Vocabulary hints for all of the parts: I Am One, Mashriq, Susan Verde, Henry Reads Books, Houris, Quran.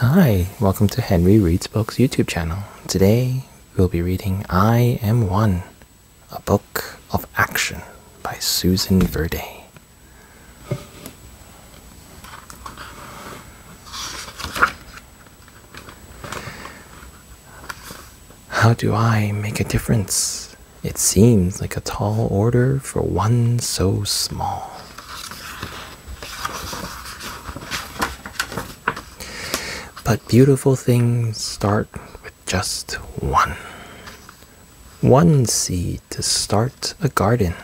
Hi, welcome to Henry Reads Books YouTube channel. Today we'll be reading I Am One, a book of action by Susan Verde. How do I make a difference? It seems like a tall order for one so small. But beautiful things start with just one. One seed to start a garden.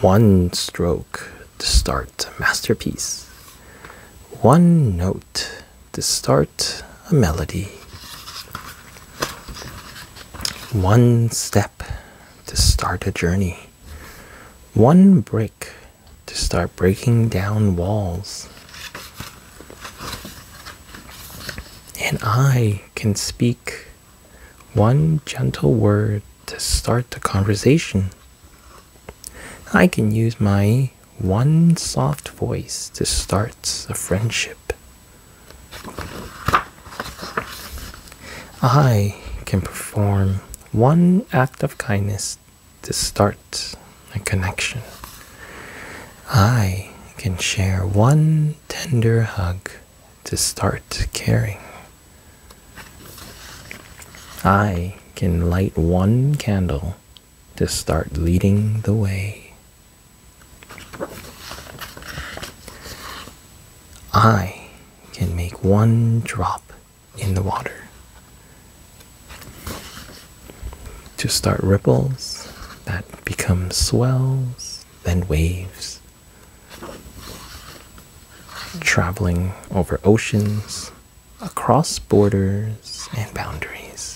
One stroke to start a masterpiece. One note to start a melody. One step to start a journey. One brick to start breaking down walls. And I can speak one gentle word to start the conversation. I can use my one soft voice to start a friendship. I can perform one act of kindness to start a connection. I can share one tender hug to start caring. I can light one candle to start leading the way. I can make one drop in the water to start ripples that become swells, then waves, traveling over oceans, across borders and boundaries.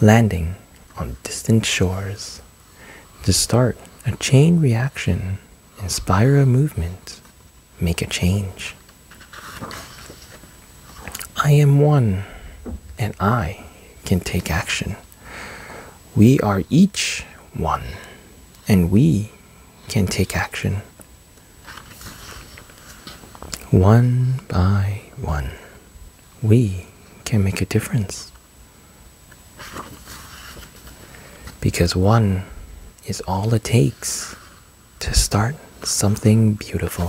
Landing on distant shores to start a chain reaction, inspire a movement, make a change. I am one, and I can take action. We are each one, and we can take action. One by one, we can make a difference. Because one is all it takes to start something beautiful.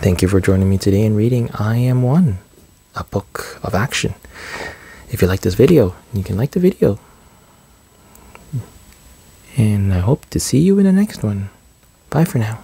Thank you for joining me today in reading I Am One, a book of action. If you like this video, you can like the video. And I hope to see you in the next one. Bye for now.